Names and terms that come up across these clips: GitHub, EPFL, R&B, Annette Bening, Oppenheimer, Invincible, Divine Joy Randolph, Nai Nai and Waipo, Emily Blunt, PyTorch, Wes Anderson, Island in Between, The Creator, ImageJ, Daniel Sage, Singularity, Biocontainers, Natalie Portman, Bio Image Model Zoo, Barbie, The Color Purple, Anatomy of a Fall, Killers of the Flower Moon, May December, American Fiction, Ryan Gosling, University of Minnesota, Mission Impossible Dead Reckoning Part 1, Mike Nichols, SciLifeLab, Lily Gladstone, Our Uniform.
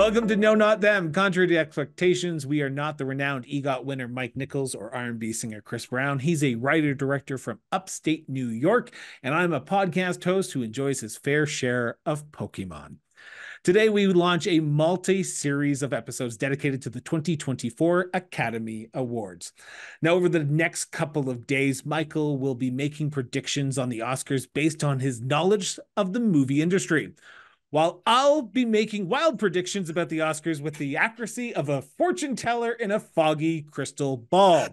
Welcome to No Not Them. Contrary to expectations, we are not the renowned EGOT winner Mike Nichols or R&B singer Chris Brown. He's a writer-director from upstate New York, and I'm a podcast host who enjoys his fair share of Pokemon. Today, we launch a multi-series of episodes dedicated to the 2024 Academy Awards. Now, over the next couple of days, Michael will be making predictions on the Oscars based on his knowledge of the movie industry, while I'll be making wild predictions about the Oscars with the accuracy of a fortune teller in a foggy crystal ball.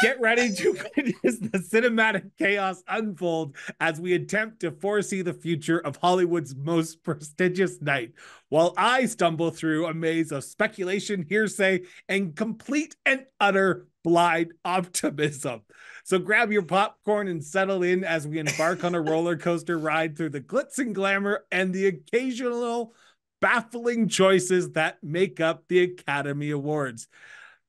Get ready to witness the cinematic chaos unfold as we attempt to foresee the future of Hollywood's most prestigious night, while I stumble through a maze of speculation, hearsay, and complete and utter blind optimism. So grab your popcorn and settle in as we embark on a roller coaster ride through the glitz and glamour and the occasional baffling choices that make up the Academy Awards.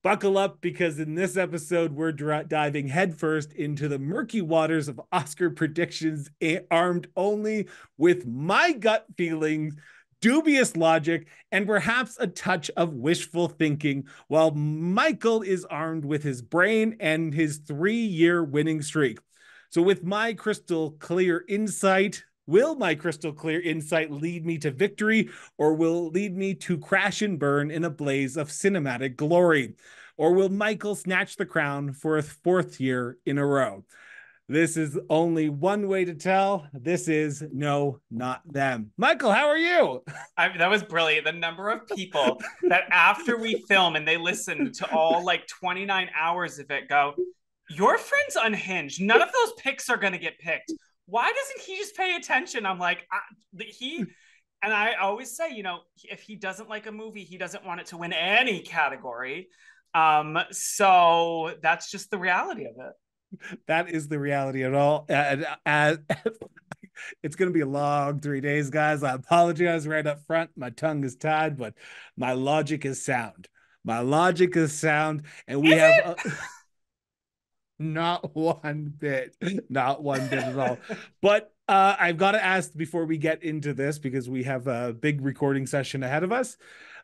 Buckle up, because in this episode, we're diving headfirst into the murky waters of Oscar predictions, armed only with my gut feelings, dubious logic, and perhaps a touch of wishful thinking, while Michael is armed with his brain and his 3-year winning streak. So with my crystal clear insight... will my crystal clear insight lead me to victory, or will it lead me to crash and burn in a blaze of cinematic glory? Or will Michael snatch the crown for a 4th year in a row? This is only one way to tell. This is No, Not Them. Michael, how are you? That was brilliant. The number of people that after we film and they listen to all like 29 hours of it go, your friend's unhinged. None of those picks are going to get picked. Why doesn't he just pay attention? I'm like, I always say, you know, if he doesn't like a movie, he doesn't want it to win any category. So that's just the reality of it. That is the reality of it all. It's going to be a long 3 days, guys. I apologize right up front. My tongue is tied, but my logic is sound. My logic is sound. And we have... Not one bit at all. But I've got to ask before we get into this, because we have a big recording session ahead of us.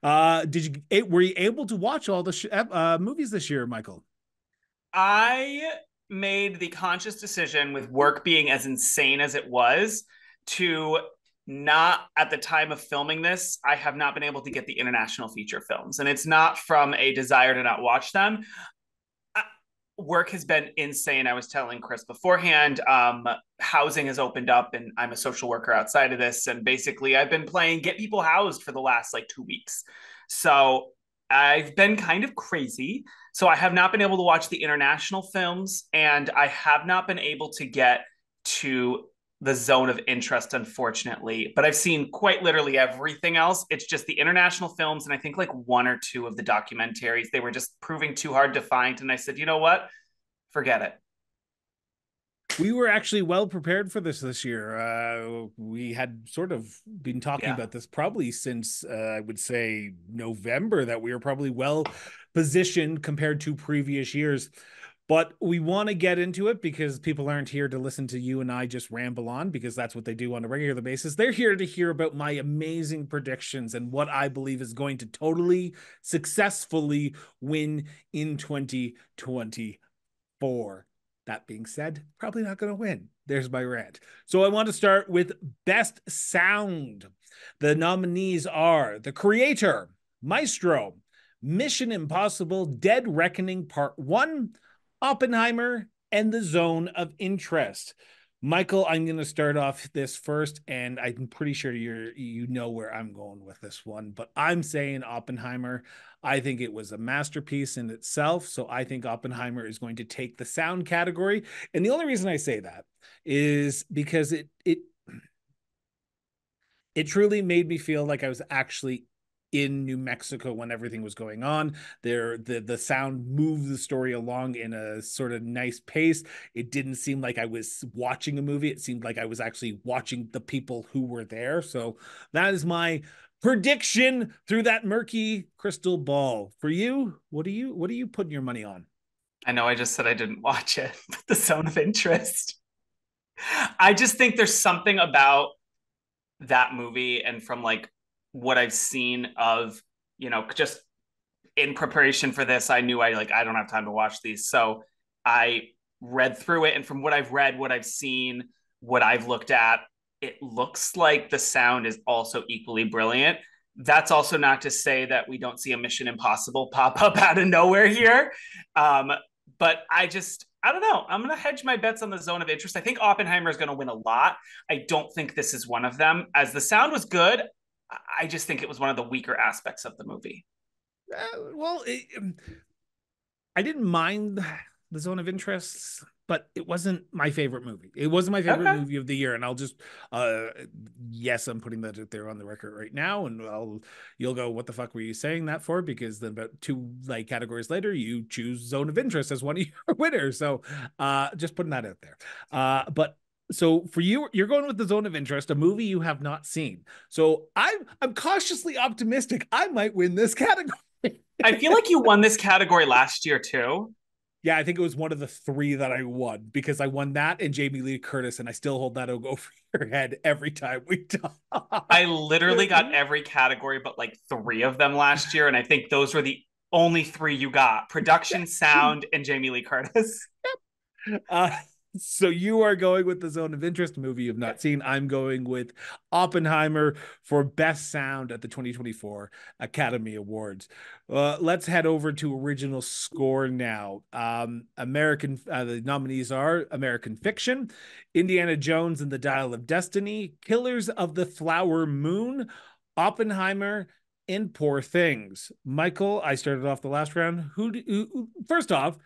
Were you able to watch all the movies this year, Michael? I made the conscious decision, with work being as insane as it was, to not, at the time of filming this, I have not been able to get the international feature films. And it's not from a desire to not watch them. Work has been insane. I was telling Chris beforehand, housing has opened up, and I'm a social worker outside of this. And basically I've been playing Get People Housed for the last like 2 weeks. So I've been kind of crazy. So I have not been able to watch the international films, and I have not been able to get to The Zone of Interest, unfortunately, but I've seen quite literally everything else. It's just the international films, and I think like 1 or 2 of the documentaries. They were just proving too hard to find, and I said, you know what? Forget it. We were actually well prepared for this year. We had sort of been talking about this probably since I would say November, that we were probably well positioned compared to previous years. But we want to get into it, because people aren't here to listen to you and I just ramble on, because that's what they do on a regular basis. They're here to hear about my amazing predictions and what I believe is going to totally successfully win in 2024. That being said, probably not going to win. There's my rant. So I want to start with Best Sound. The nominees are The Creator, Maestro, Mission Impossible, Dead Reckoning Part 1, Oppenheimer, and The Zone of Interest. Michael, I'm going to start off this first, and I'm pretty sure you know where I'm going with this one, but I'm saying Oppenheimer. I think it was a masterpiece in itself, so I think Oppenheimer is going to take the sound category. And the only reason I say that is because it truly made me feel like I was actually in New Mexico when everything was going on. The sound moved the story along in a sort of nice pace. It didn't seem like I was watching a movie. It seemed like I was actually watching the people who were there. So that is my prediction through that murky crystal ball. For you, what are you putting your money on? I know I just said I didn't watch it, but The Zone of Interest. I just think there's something about that movie, and from like what I've seen of you know, just in preparation for this, I knew I don't have time to watch these. So I read through it, and from what I've read, what I've seen, what I've looked at, it looks like the sound is also equally brilliant. That's also not to say that we don't see a Mission Impossible pop up out of nowhere here. But I don't know. I'm going to hedge my bets on the Zone of Interest. I think Oppenheimer is going to win a lot. I don't think this is one of them. As the sound was good, I just think it was one of the weaker aspects of the movie. I didn't mind the Zone of Interest, but it wasn't my favorite movie. It wasn't my favorite movie of the year. And I'll just, yes, I'm putting that out there on the record right now. And you'll go, what the fuck were you saying that for? Because then about two categories later, you choose Zone of Interest as one of your winners. So just putting that out there. But so for you, you're going with the Zone of Interest, a movie you have not seen. So I'm cautiously optimistic. I might win this category. I feel like you won this category last year too. Yeah, I think it was one of the three that I won, because I won that and Jamie Lee Curtis, and I still hold that over your head every time we talk. I literally got every category but like three of them last year, and I think those were the only three you got. Production, sound, and Jamie Lee Curtis. Yep. So you are going with the Zone of Interest, movie you've not seen. I'm going with Oppenheimer for Best Sound at the 2024 Academy Awards. Let's head over to original score now. The nominees are American Fiction, Indiana Jones and the Dial of Destiny, Killers of the Flower Moon, Oppenheimer, and Poor Things. Michael, I started off the last round. First off,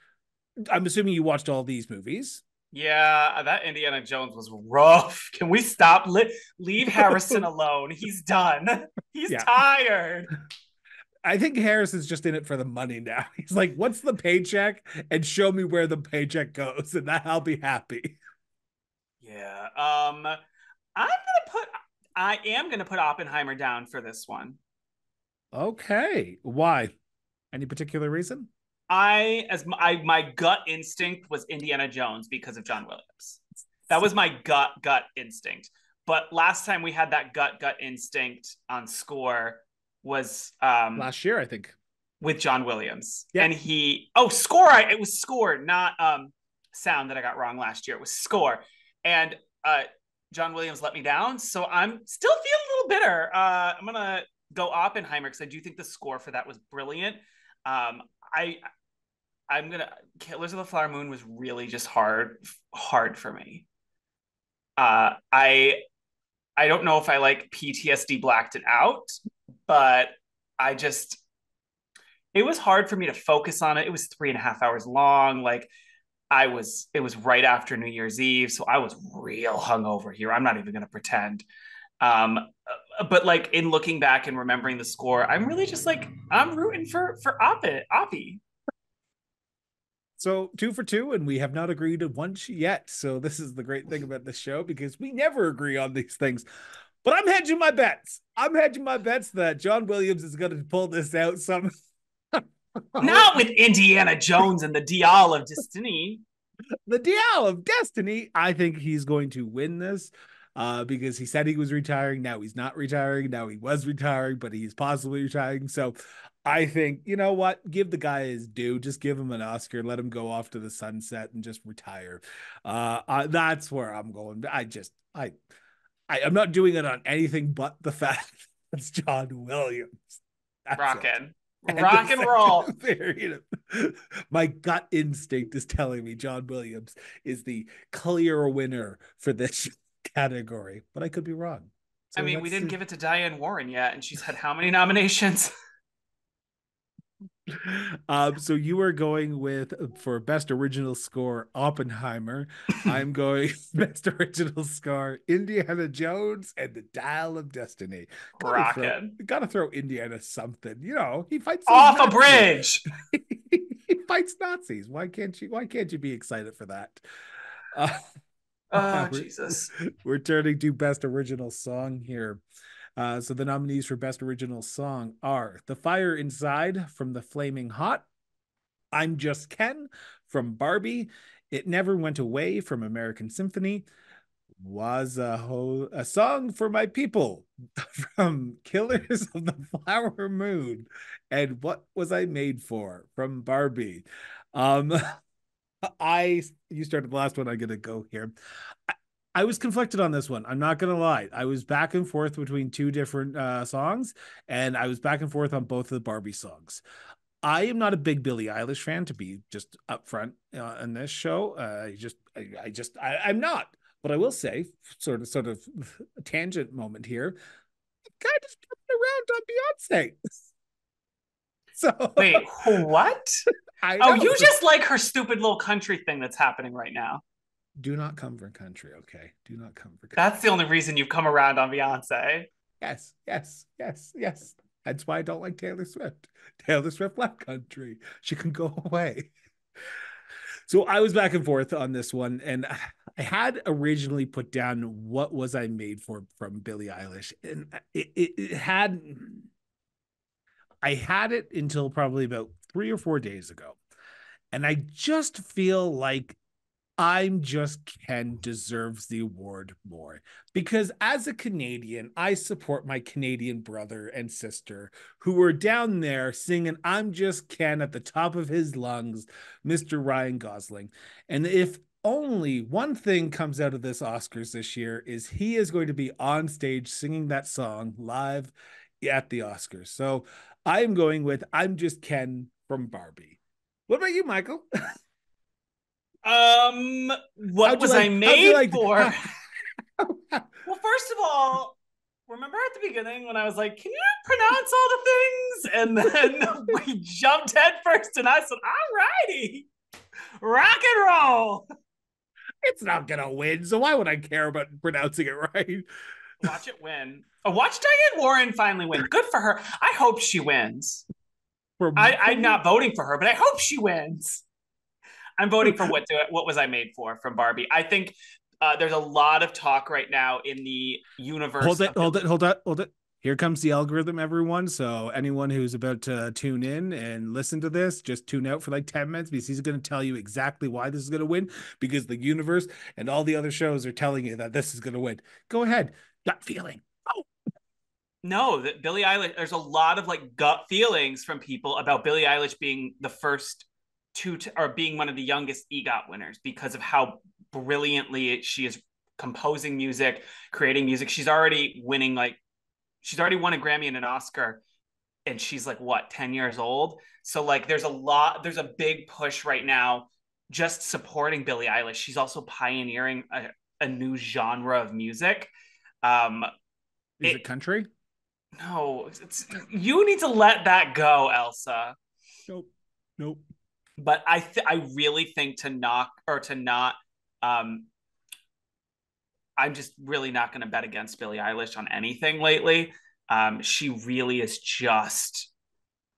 I'm assuming you watched all these movies. Yeah, that Indiana Jones was rough. Can we stop? Leave Harrison alone. He's done. He's tired. I think Harrison's just in it for the money now. He's like, what's the paycheck? And show me where the paycheck goes, and that I'll be happy. Yeah. I am gonna put Oppenheimer down for this one. Okay. Why? Any particular reason? My gut instinct was Indiana Jones because of John Williams. That was my gut instinct. But last time we had that gut instinct on score was last year, I think, with John Williams. Yeah. And it was score, not sound that I got wrong last year. It was score, and John Williams let me down. So I'm still feeling a little bitter. I'm gonna go Oppenheimer because I do think the score for that was brilliant. Killers of the Flower Moon was really just hard for me. I don't know if I like PTSD blacked it out, but it was hard for me to focus on it. It was 3.5 hours long. It was right after New Year's Eve. So I was real hungover here. I'm not even going to pretend. But in looking back and remembering the score, I'm really just I'm rooting for Oppie. So 2 for 2, and we have not agreed once yet. So this is the great thing about this show, because we never agree on these things. But I'm hedging my bets. I'm hedging my bets that John Williams is going to pull this out some. Not with Indiana Jones and the Dial of Destiny. The Dial of Destiny. I think he's going to win this. Because he said he was retiring. Now he's not retiring. Now he was retiring, but he's possibly retiring. So I think, you know what? Give the guy his due. Just give him an Oscar. Let him go off to the sunset and just retire. That's where I'm going. I'm not doing it on anything but the fact that it's John Williams. Rockin'. Rock and roll. My gut instinct is telling me John Williams is the clear winner for this category, but I could be wrong. So we didn't give it to Diane Warren yet, and she's had how many nominations? So you are going with, for best original score, Oppenheimer. I'm going best original score, Indiana Jones and the Dial of Destiny. Gotta throw Indiana something. You know, he fights off a bridge. He fights Nazis. Why can't you be excited for that? Jesus. We're turning to Best Original Song here. So the nominees for Best Original Song are The Fire Inside from The Flaming Hot, I'm Just Ken from Barbie, It Never Went Away from American Symphony, was a song for my people from Killers of the Flower Moon, and What Was I Made For from Barbie. You started the last one. I'm gonna go here. I was conflicted on this one. I'm not gonna lie. I was back and forth between two different songs, and I was back and forth on both of the Barbie songs. I am not a big Billie Eilish fan, to be just upfront on this show. I'm not. But I will say, sort of a tangent moment here, I'm kind of coming around on Beyonce. So wait, what? Oh, you just like her stupid little country thing that's happening right now. Do not come for country, okay? Do not come for country. That's the only reason you've come around on Beyonce. Yes. That's why I don't like Taylor Swift. Taylor Swift left country. She can go away. So I was back and forth on this one, and I had originally put down What Was I Made For from Billie Eilish, and I had it until probably about 3 or 4 days ago, and I just feel like I'm Just Ken deserves the award more, because as a Canadian, I support my Canadian brother and sister who were down there singing I'm Just Ken at the top of his lungs, Mr. Ryan Gosling. And if only one thing comes out of this Oscars this year, is he is going to be on stage singing that song live at the Oscars. So I am going with I'm Just Ken from Barbie. What about you, Michael? What was I made for? Well, first of all, remember at the beginning when I was like, can you pronounce all the things? And then we jumped head first and I said, all righty, rock and roll. It's not going to win, so why would I care about pronouncing it right? Watch it win. Oh, watch Diane Warren finally win. Good for her. I hope she wins. I'm not voting for her, but I hope she wins. I'm voting for What Was I Made For from Barbie. I think there's a lot of talk right now in the universe. Hold it. Here comes the algorithm, everyone. So anyone who's about to tune in and listen to this, just tune out for like 10 minutes because he's going to tell you exactly why this is going to win, because the universe and all the other shows are telling you that this is going to win. Go ahead. Gut feeling. Oh. No, that Billie Eilish, there's a lot of like gut feelings from people about Billie Eilish being the first or being one of the youngest EGOT winners because of how brilliantly she is composing music, creating music. She's already winning, like she's already won a Grammy and an Oscar, and she's like, what, 10 years old? So like there's a big push right now just supporting Billie Eilish. She's also pioneering a new genre of music. Is it country? No, you need to let that go, Elsa. Nope. But I really think I'm just really not going to bet against Billie Eilish on anything lately. She really is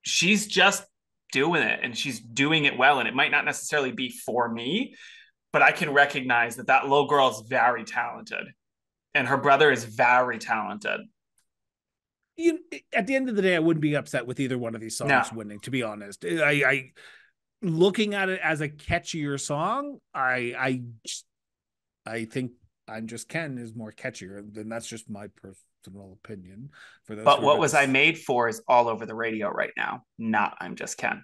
she's just doing it, and she's doing it well. And it might not necessarily be for me, but I can recognize that little girl is very talented, and her brother is very talented. At the end of the day, I wouldn't be upset with either one of these songs winning, to be honest. Looking at it as a catchier song, I think I'm Just Ken is more catchier, and that's just my personal opinion. But What Was I Made For is all over the radio right now, not I'm Just Ken.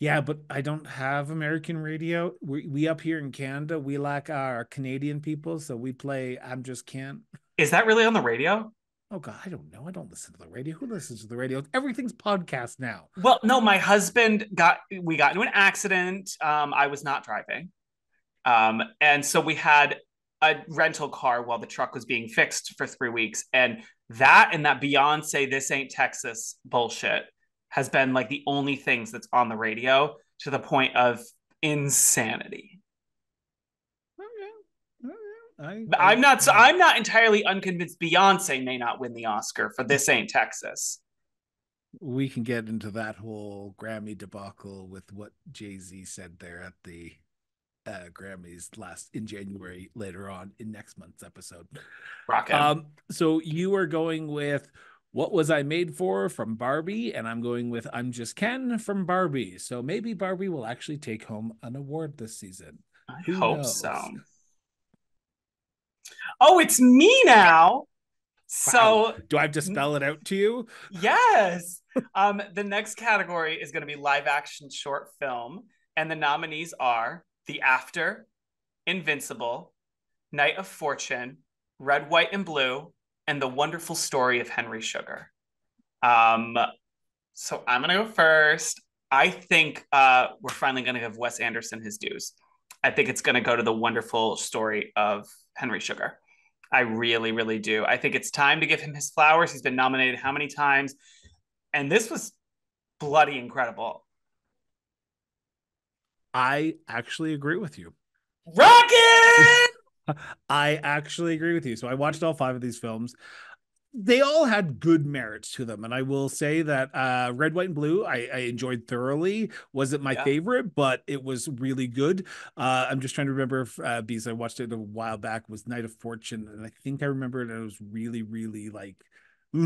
Yeah, but I don't have American radio. We up here in Canada, we lack our Canadian people, so we play I'm Just Ken. Is that really on the radio? Oh God, I don't know. I don't listen to the radio. Who listens to the radio? Everything's podcast now. Well, no, my husband we got into an accident. I was not driving. And so we had a rental car while the truck was being fixed for 3 weeks. And that Beyonce, This Ain't Texas bullshit has been like the only things that's on the radio, to the point of insanity. I'm not entirely unconvinced Beyonce may not win the Oscar for This Ain't Texas. We can get into that whole Grammy debacle with what Jay-Z said there at the Grammys in January later on in next month's episode. Rockin'. So you are going with What Was I Made For from Barbie, and I'm going with I'm Just Ken from Barbie. So maybe Barbie will actually take home an award this season. I hope so. oh, it's me now. Wow. So do I have to spell it out to you? Yes. The next category is going to be live action short film. And the nominees are The After, Invincible, Night of Fortune, Red, White, and Blue, and The Wonderful Story of Henry Sugar. So I'm going to go first. I think we're finally going to give Wes Anderson his dues. I think it's going to go to The Wonderful Story of Henry Sugar. I really, really do. I think it's time to give him his flowers. He's been nominated how many times? And this was bloody incredible. I actually agree with you. Rocket! I actually agree with you. So I watched all five of these films. They all had good merits to them. And I will say that Red, White, and Blue, I enjoyed thoroughly. Wasn't my favorite, but it was really good. I'm just trying to remember if, because I watched it a while back, was Night of Fortune. And I think I remember it, and it was really, really like... weird.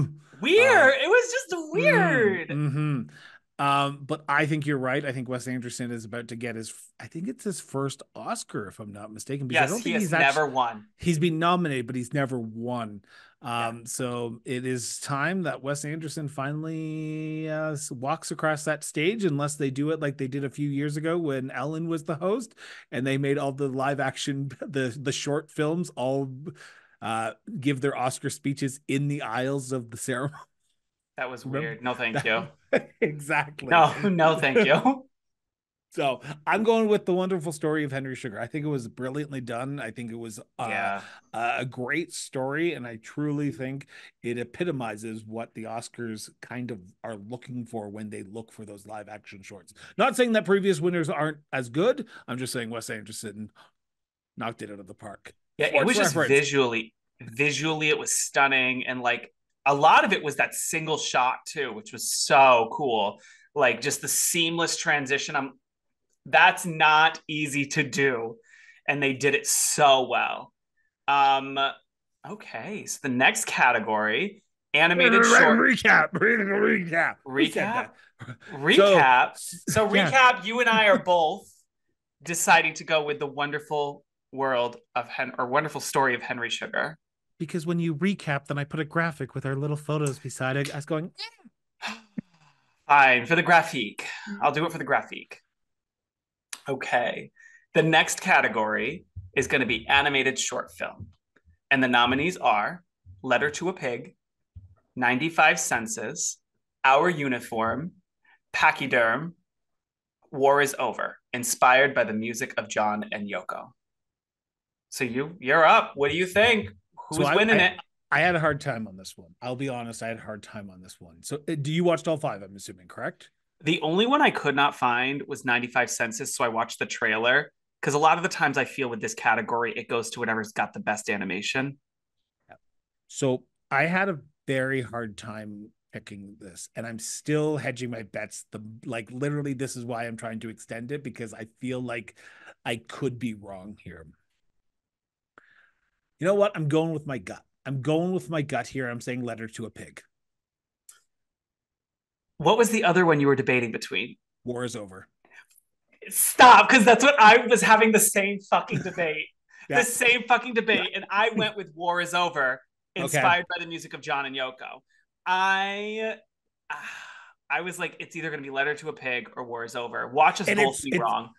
It was just weird. But I think you're right. I think Wes Anderson is about to get his, I think it's his first Oscar, if I'm not mistaken. Because yes, I don't think he's never won. He's been nominated, but he's never won. So it is time that Wes Anderson finally walks across that stage, unless they do it like they did a few years ago when Ellen was the host and they made all the live action, the short films all give their Oscar speeches in the aisles of the ceremony. That was weird. No, thank you. Exactly. No, thank you. So I'm going with The Wonderful Story of Henry Sugar. I think it was brilliantly done. I think it was a great story. And I truly think it epitomizes what the Oscars kind of are looking for when they look for those live action shorts. Not saying that previous winners aren't as good. I'm just saying Wes Anderson knocked it out of the park. Yeah, it was just visually it was stunning. And like, a lot of it was that single shot too, which was so cool. Like just the seamless transition. That's not easy to do. And they did it so well. Okay. So the next category, animated short. Recap. So you and I are both deciding to go with The Wonderful Wonderful Story of Henry Sugar. Because when you recap, then I put a graphic with our little photos beside it. I was going, fine, for the graphic. I'll do it for the graphic. Okay. The next category is going to be animated short film. And the nominees are Letter to a Pig, 95 Senses, Our Uniform, Pachyderm, War is Over, inspired by the music of John and Yoko. So you're up. What do you think? Who's winning it? I had a hard time on this one. I'll be honest. I had a hard time on this one. So do you watched all five, I'm assuming, correct? The only one I could not find was 95 Senses. So I watched the trailer, because a lot of the times I feel with this category, it goes to whatever's got the best animation. Yeah. So I had a very hard time picking this, and I'm still hedging my bets. Literally, this is why I'm trying to extend it, because I feel like I could be wrong here. You know what? I'm going with my gut. I'm going with my gut here. I'm saying Letter to a Pig. What was the other one you were debating between? War is Over. Stop, because that's what I was having, the same fucking debate. The same fucking debate. And I went with War is Over, inspired by the music of John and Yoko. I was like, it's either going to be Letter to a Pig or War is Over. Watch us both be wrong.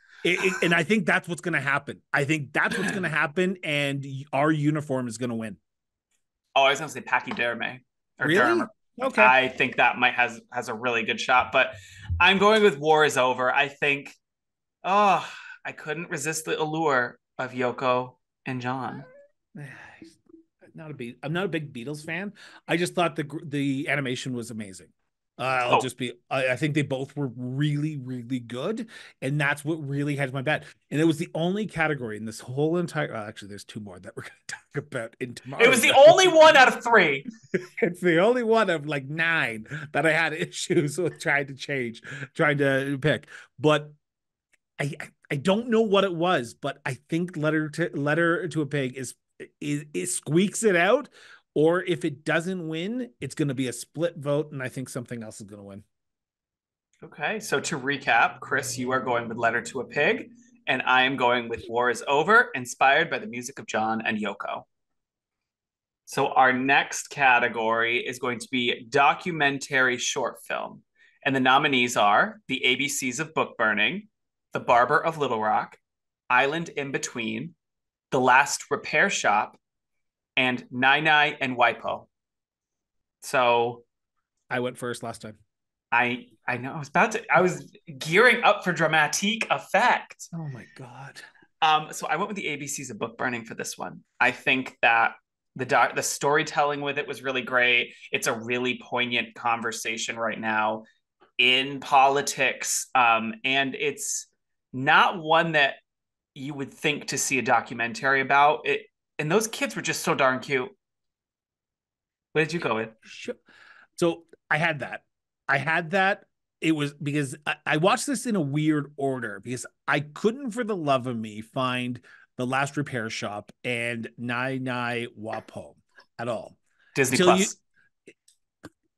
And I think that's what's going to happen. I think that's what's going to happen, and Our Uniform is going to win. Oh, I was going to say Pachyderme. Really? Okay. I think that might has a really good shot, but I'm going with War is Over. I think, I couldn't resist the allure of Yoko and John. I'm not a big Beatles fan. I just thought the animation was amazing. I think they both were really, really good. And that's what really had my bet. And it was the only category in this whole entire, actually, there's two more that we're going to talk about in tomorrow. It was the only one out of three. It's the only one of like nine that I had issues with trying to pick. But I don't know what it was, but I think Letter to a Pig it squeaks it out. Or if it doesn't win, it's going to be a split vote, and I think something else is going to win. Okay, so to recap, Chris, you are going with Letter to a Pig, and I am going with War is Over, inspired by the music of John and Yoko. So our next category is going to be documentary short film. And the nominees are The ABCs of Book Burning, The Barber of Little Rock, Island in Between, The Last Repair Shop, and Nai Nai and Waipo. So I went first last time. I know. I was gearing up for dramatic effect. Oh my God. So I went with the ABCs of Book Burning for this one. I think that the storytelling with it was really great. It's a really poignant conversation right now in politics. And it's not one that you would think to see a documentary about it. And those kids were just so darn cute. What did you go with? So I had that. It was because I watched this in a weird order because I couldn't for the love of me find The Last Repair Shop and Nai Nai Waipo at all. Disney until Plus.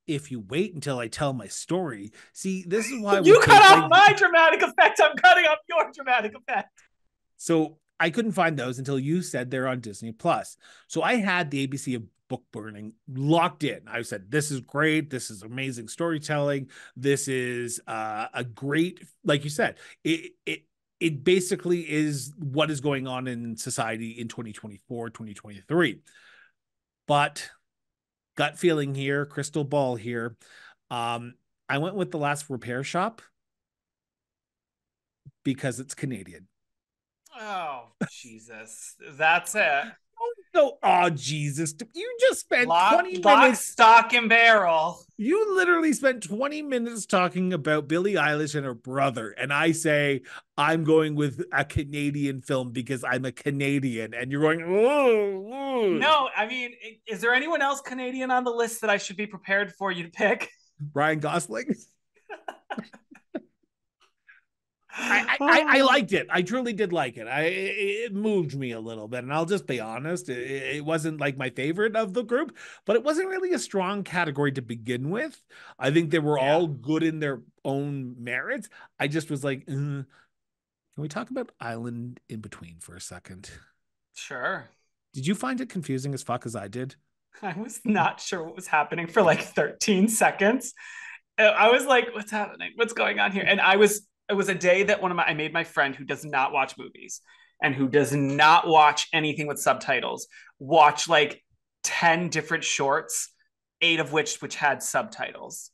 If you wait until I tell my story, see, this is why you cut off my dramatic effect. I'm cutting off your dramatic effect. So I couldn't find those until you said they're on Disney Plus. So I had the ABC of Book Burning locked in. I said, this is great. This is amazing storytelling. This is a great, like you said, it basically is what is going on in society in 2024, 2023. But gut feeling here, crystal ball here. I went with The Last Repair Shop because it's Canadian. Oh, Jesus. That's it. So, oh, Jesus, you just spent 20 minutes. Lock, stock, and barrel. You literally spent 20 minutes talking about Billie Eilish and her brother. And I say, I'm going with a Canadian film because I'm a Canadian. And you're going, oh. No, I mean, is there anyone else Canadian on the list that I should be prepared for you to pick? Ryan Gosling? I liked it. I truly did like it. It moved me a little bit, and I'll just be honest. It wasn't like my favorite of the group, but it wasn't really a strong category to begin with. I think they were all good in their own merits. I just was like, can we talk about Island in Between for a second? Sure. Did you find it confusing as fuck as I did? I was not sure what was happening for like 13 seconds. I was like, what's happening? What's going on here? And it was a day that I made my friend who does not watch movies and who does not watch anything with subtitles watch like 10 different shorts, 8 of which had subtitles.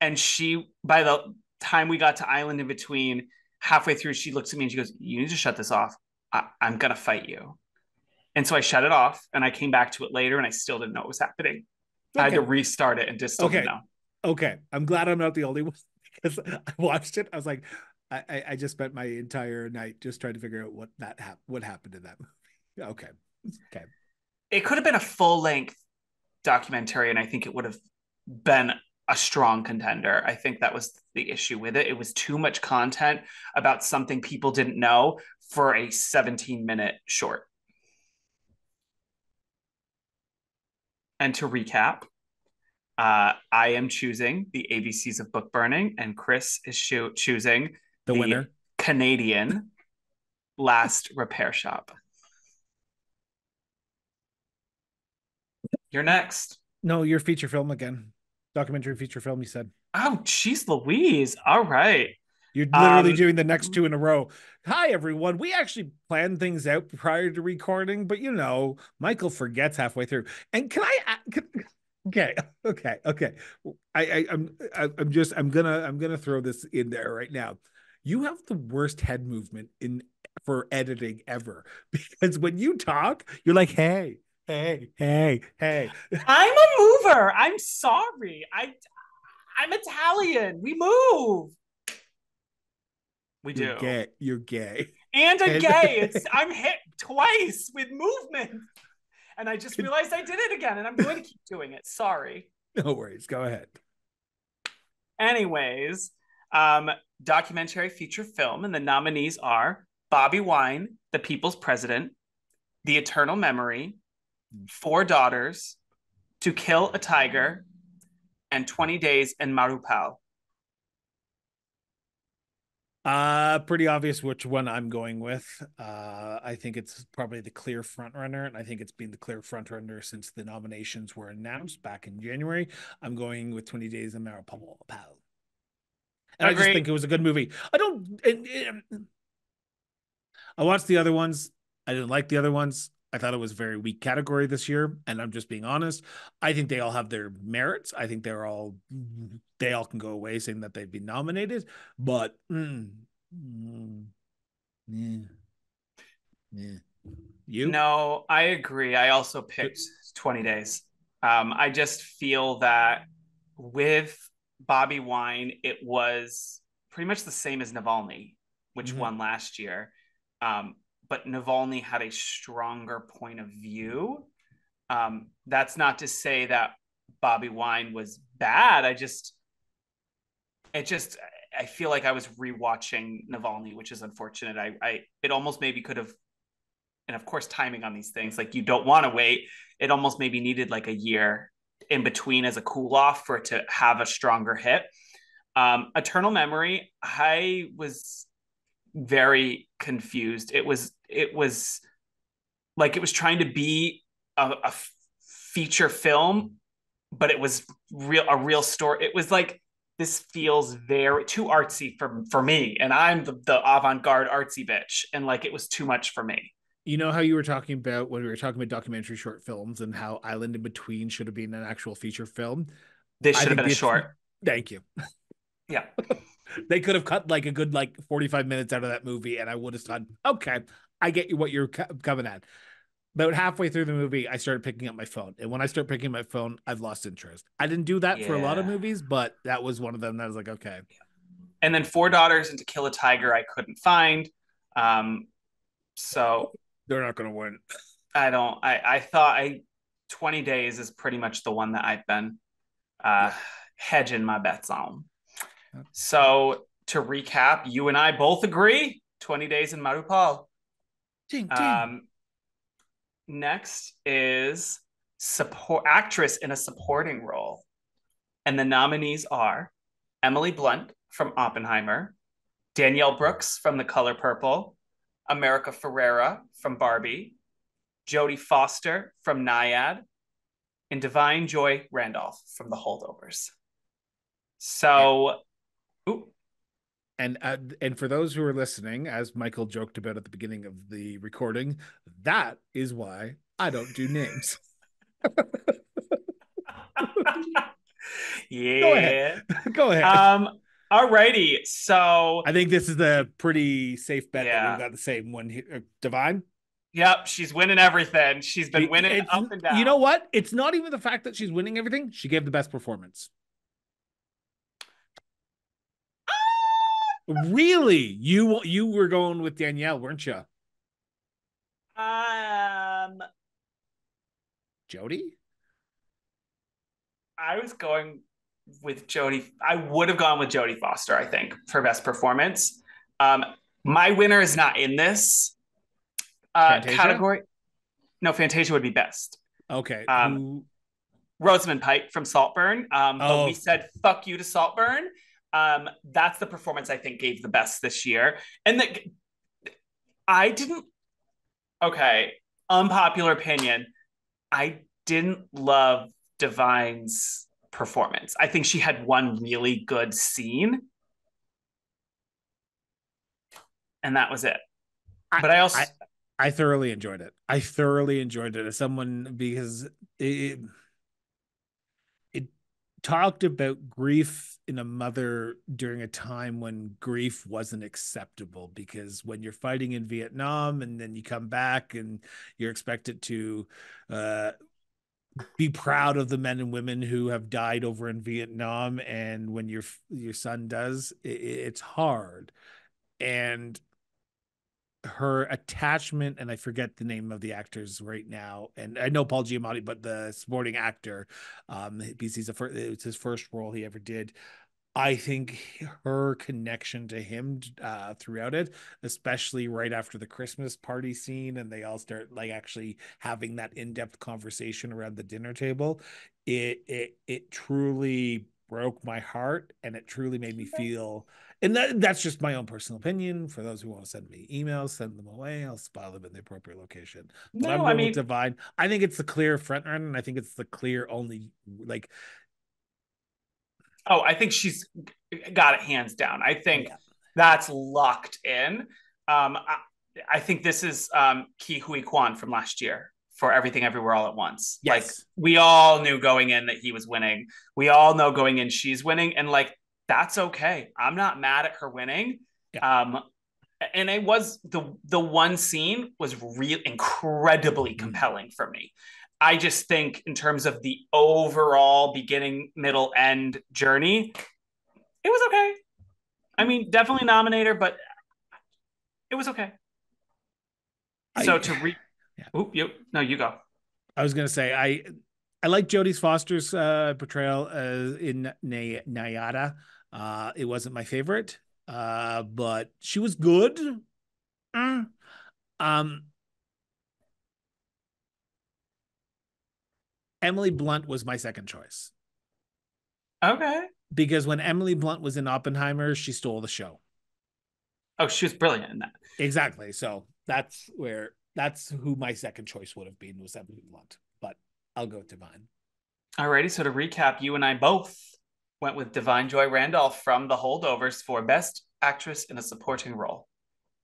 And she, by the time we got to Island in Between, halfway through, she looks at me and she goes, you need to shut this off. I'm going to fight you. And so I shut it off and I came back to it later and I still didn't know what was happening. Okay. I had to restart it and just still didn't know. Okay. I'm glad I'm not the only one because I watched it. I was like, I just spent my entire night just trying to figure out what happened in that movie. Okay. It could have been a full-length documentary, and I think it would have been a strong contender. I think that was the issue with it. It was too much content about something people didn't know for a 17-minute short. And to recap, I am choosing the ABCs of Book Burning, and Chris is choosing... The winner, Canadian Last Repair Shop. You're next. No, your feature film again. Documentary feature film, you said. Oh, jeez Louise. All right. You're literally doing the next two in a row. Hi, everyone. We actually planned things out prior to recording, but Michael forgets halfway through. And Okay. I'm gonna throw this in there right now. You have the worst head movement for editing ever, because when you talk, you're like, hey. I'm a mover. I'm sorry. I'm Italian. We move. We do. You're gay. And a gay. I'm hit twice with movement. And I just realized I did it again, and I'm going to keep doing it. Sorry. No worries. Go ahead. Anyways, documentary feature film, and the nominees are Bobby Wine, The People's President, The Eternal Memory, Four Daughters, To Kill a Tiger, and 20 Days in Mariupol. Pretty obvious which one I'm going with. I think it's probably the clear front runner, and I think it's been the clear front runner since the nominations were announced back in January. I'm going with 20 Days in Mariupol. And I just think it was a good movie. I watched the other ones. I didn't like the other ones. I thought it was a very weak category this year, and I'm just being honest. I think they all have their merits. I think they all can go away saying that they've been nominated, but you? No, I agree. I also picked 20 Days. I just feel that with Bobby Wine, it was pretty much the same as Navalny, which won last year. But Navalny had a stronger point of view. That's not to say that Bobby Wine was bad. I feel like I was rewatching Navalny, which is unfortunate. It almost maybe could have, and of course timing on these things, like you don't want to wait. It almost maybe needed like a year in between as a cool off for it to have a stronger hit. Eternal Memory, I was very confused. It was like it was trying to be a feature film, but it was a real story. It was like, this feels very too artsy for me, and I'm the avant-garde artsy bitch, and like it was too much for me. You know how you were talking about when we were talking about documentary short films and how Island in Between should have been an actual feature film? This should have been a short. Thank you. Yeah. They could have cut like a good 45 minutes out of that movie, and I would have said, okay, I get you what you're coming at. About halfway through the movie, I started picking up my phone. And when I start picking up my phone, I've lost interest. I didn't do that for a lot of movies, but that was one of them that I was like, okay. And then Four Daughters and To Kill a Tiger, I couldn't find. So they're not going to win. I thought 20 Days is pretty much the one that I've been hedging my bets on. So to recap, you and I both agree. 20 Days in Mariupol. Ding, ding. Next is support actress in a supporting role, and the nominees are Emily Blunt from Oppenheimer, Danielle Brooks from The Color Purple, America Ferrera from Barbie, Jodie Foster from Nyad, and Divine Joy Randolph from The Holdovers. So, and for those who are listening, as Michael joked about at the beginning of the recording, that is why I don't do names. Yeah. Go ahead. Alrighty. So I think this is a pretty safe bet that we've got the same one here. Divine. Yep, she's winning everything. She's been winning up and down. You know what? It's not even the fact that she's winning everything. She gave the best performance. Really? You were going with Danielle, weren't you? Jodie? I was going with Jodie. I would have gone with Jodie Foster, I think, for best performance. My winner is not in this category. No, Fantasia would be best. Okay. Rosamund Pike from Saltburn. But we said, fuck you to Saltburn. That's the performance I think gave the best this year. And unpopular opinion, I didn't love Divine's performance. I think she had one really good scene, and that was it. But I thoroughly enjoyed it. As someone, because it talked about grief in a mother during a time when grief wasn't acceptable, because when you're fighting in Vietnam and then you come back and you're expected to be proud of the men and women who have died over in Vietnam, and when your son does, it's hard. And her attachment, and I forget the name of the actors right now, and I know Paul Giamatti, but the supporting actor, because it's his first role he ever did. I think her connection to him throughout it, especially right after the Christmas party scene, and they all start actually having that in-depth conversation around the dinner table, it truly broke my heart, and it truly made me feel And that's just my own personal opinion. For those who want to send me emails, send them away. I'll spot them in the appropriate location. But no, I mean, divide. I think it's the clear front runner, and I think it's the clear only, like. Oh, I think she's got it hands down. I think that's locked in. I think this is Ki Hui Kwan from last year for Everything Everywhere All at Once. Yes. Like, we all knew going in that he was winning. We all know going in she's winning, and like, that's okay. I'm not mad at her winning. Yeah. And it was the one scene was really incredibly compelling for me. I just think in terms of the overall beginning, middle, end journey, it was okay. I mean, definitely nominate her, but it was okay. You go. I was going to say, I like Jodie Foster's portrayal in Nyad. It wasn't my favorite, but she was good. Emily Blunt was my second choice. Okay. Because when Emily Blunt was in Oppenheimer, she stole the show. Oh, she was brilliant in that. Exactly. So that's who my second choice would have been, was Emily Blunt. But I'll go with Divine. Alrighty. So to recap, you and I both went with Divine Joy Randolph from The Holdovers for Best Actress in a Supporting Role.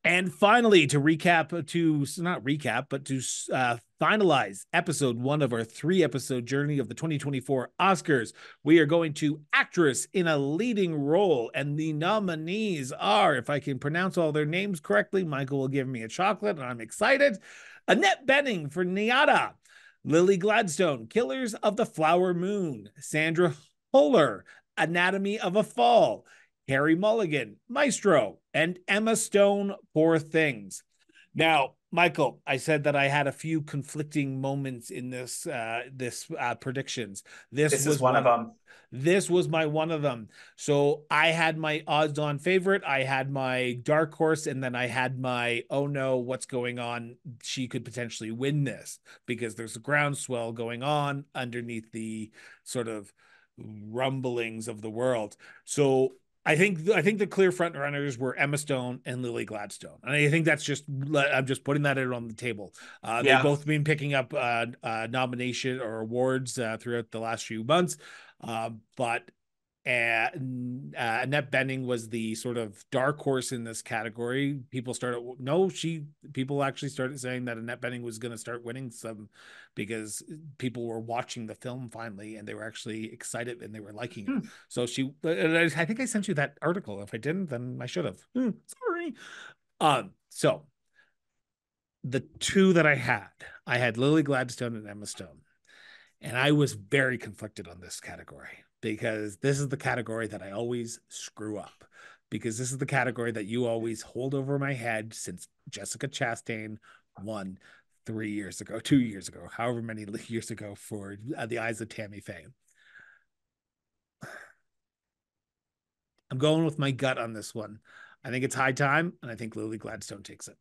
And finally, to finalize episode one of our 3-episode journey of the 2024 Oscars, we are going to Actress in a Leading Role. And the nominees are, if I can pronounce all their names correctly, Michael will give me a chocolate and I'm excited. Annette Bening for Nyad, Lily Gladstone, Killers of the Flower Moon, Sandra Hüller, Anatomy of a Fall, Carey Mulligan, Maestro, and Emma Stone, Poor Things. Now, Michael, I said that I had a few conflicting moments in this predictions. This was one of them. This was my one of them. So I had my odds-on favorite, I had my dark horse, and then I had my, oh no, what's going on? She could potentially win this because there's a groundswell going on underneath the sort of rumblings of the world. So I think the clear front runners were Emma Stone and Lily Gladstone, and I think that's just, I'm just putting that out on the table. They've both been picking up nomination or awards throughout the last few months, but Annette Bening was the sort of dark horse in this category. People actually started saying that Annette Bening was going to start winning some because people were watching the film finally, and they were actually excited and they were liking it. So I think I sent you that article. If I didn't, then I should have. Sorry. So the two that I had Lily Gladstone and Emma Stone, and I was very conflicted on this category because this is the category that I always screw up, because this is the category that you always hold over my head since Jessica Chastain won 2 years ago, however many years ago, for The Eyes of Tammy Faye. I'm going with my gut on this one. I think it's high time, and I think Lily Gladstone takes it.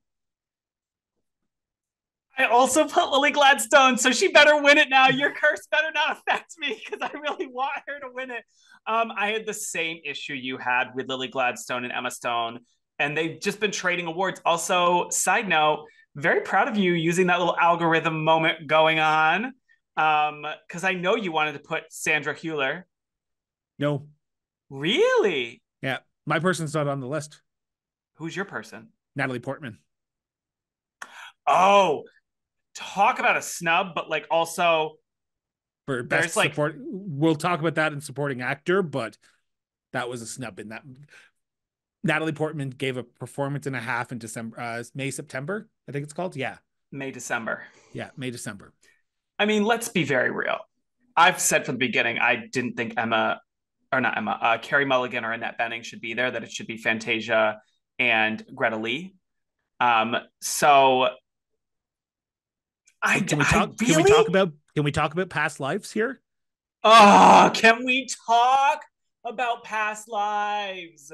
I also put Lily Gladstone, so she better win it now. Your curse better not affect me because I really want her to win it. I had the same issue you had with Lily Gladstone and Emma Stone, and they've just been trading awards. Also, side note, very proud of you using that little algorithm moment going on, because I know you wanted to put Sandra Hüller. No. Really? Yeah. My person's not on the list. Who's your person? Natalie Portman. Oh. Talk about a snub, but like also for best support, like, we'll talk about that in supporting actor, but that was a snub in that Natalie Portman gave a performance and a half in December, May, September, I think it's called. Yeah. May, December. Yeah. May, December. I mean, let's be very real. I've said from the beginning, I didn't think Carey Mulligan or Annette Bening should be there, that it should be Fantasia and Greta Lee. So can we talk about Past Lives here? Oh, can we talk about Past Lives?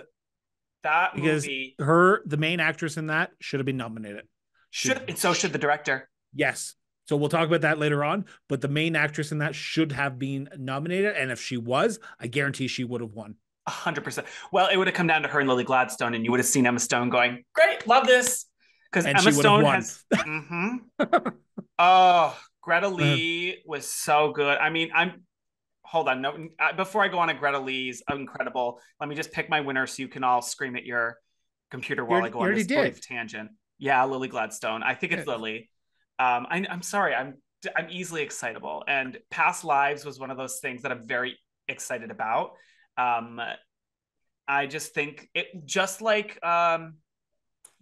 That because movie. The main actress in that should have been nominated. Should the director. Yes. So we'll talk about that later on, but the main actress in that should have been nominated. And if she was, I guarantee she would have won. 100%. Well, it would have come down to her and Lily Gladstone, and you would have seen Emma Stone going, great, love this. Because Emma Stone has... Mm-hmm. Oh, Greta Lee was so good. I mean, hold on. No, before I go on to Greta Lee's incredible, let me just pick my winner so you can all scream at your computer while I go on this brief tangent. Yeah, Lily Gladstone. I think it's Lily. I'm sorry. I'm easily excitable. And Past Lives was one of those things that I'm very excited about. I just think it, just like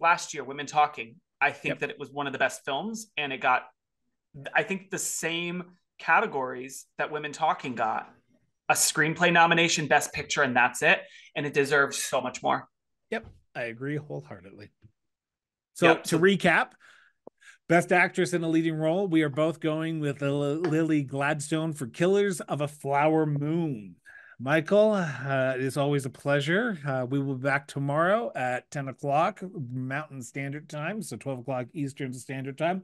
last year, Women Talking, I think that it was one of the best films, and it got, I think, the same categories that Women Talking got: a screenplay nomination, Best Picture, and that's it. And it deserved so much more. Yep, I agree wholeheartedly. So to recap, Best Actress in a Leading Role, we are both going with Lily Gladstone for Killers of a Flower Moon. Michael, it is always a pleasure. We will be back tomorrow at 10 o'clock Mountain Standard Time, so 12 o'clock Eastern Standard Time,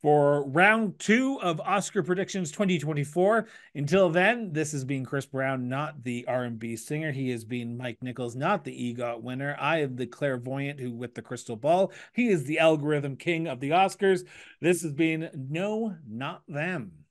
for round 2 of Oscar Predictions 2024. Until then, this has been Chris Brown, not the R&B singer. He has been Mike Nichols, not the EGOT winner. I am the clairvoyant who with the crystal ball. He is the algorithm king of the Oscars. This has been No, Not Them.